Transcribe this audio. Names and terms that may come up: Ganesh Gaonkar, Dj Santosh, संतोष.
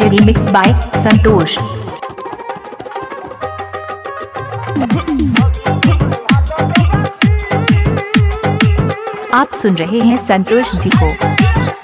DJ remix by Santosh. आप सुन रहे हैं संतोष जी को.